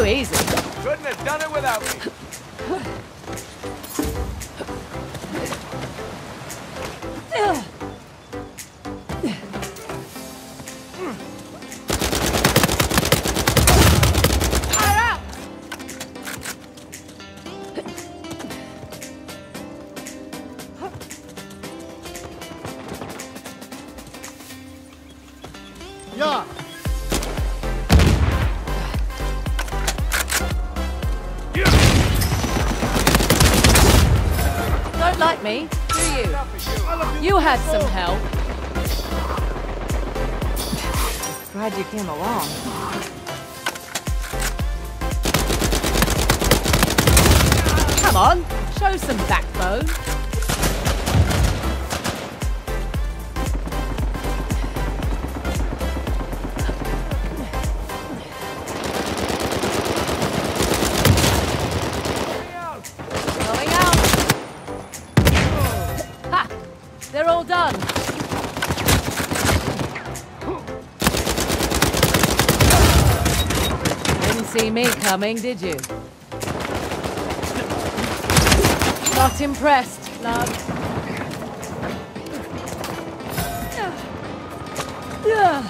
too easy. Couldn't have done it without me. Yeah. Don't like me, do you? You had some help. Glad you came along. Come on, show some backbone. They're all done. Didn't see me coming, did you? Not impressed, love. Yeah.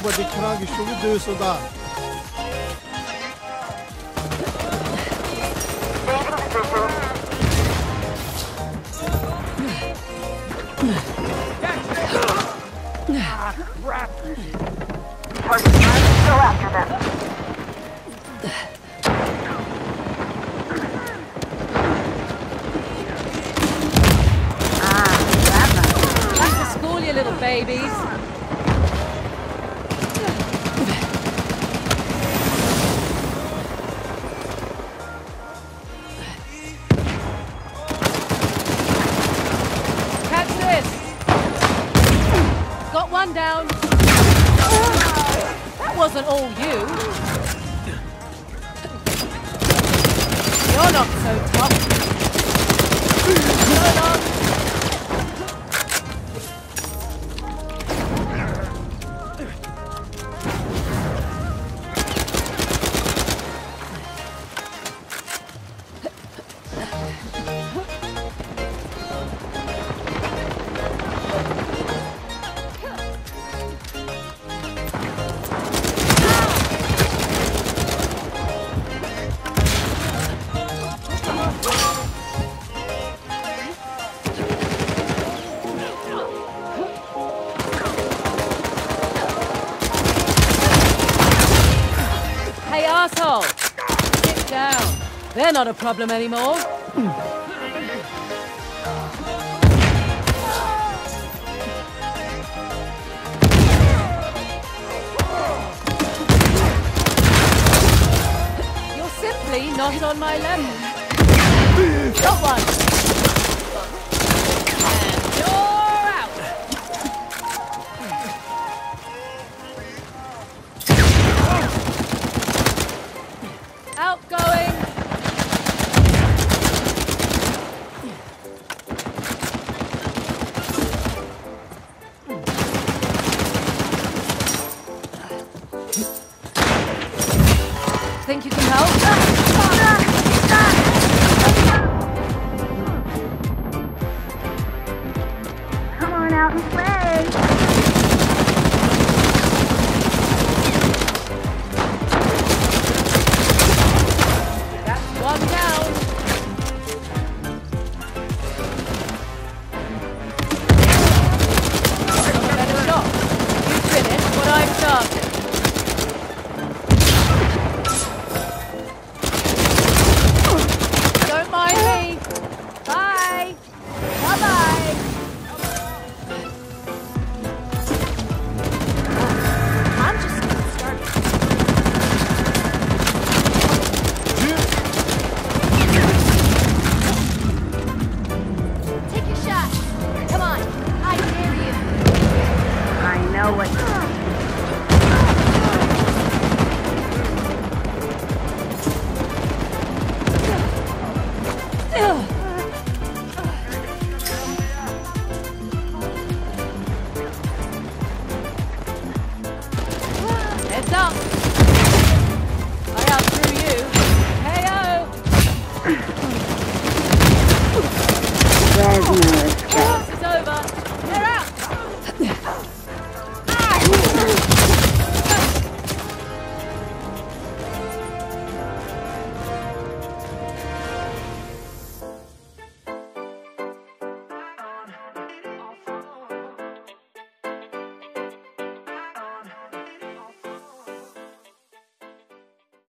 But they can't actually do so that. Crap. We're still after them. Back to school, you little babies. One down. That wasn't all you. You're not so asshole! Sit down. They're not a problem anymore. You're simply not on my level. Got one. And you're out. Outgoing. Think you can help? Come on out and play. Some